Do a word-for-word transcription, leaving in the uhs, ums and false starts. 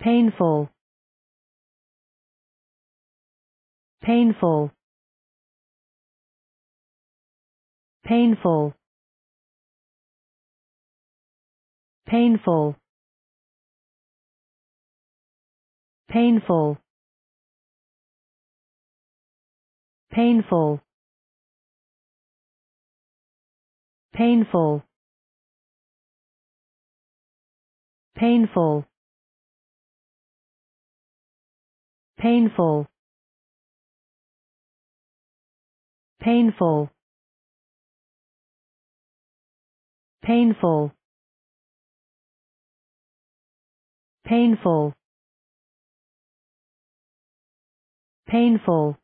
painful, painful, painful, painful, painful, painful, painful, painful, painful, painful, painful, painful, painful,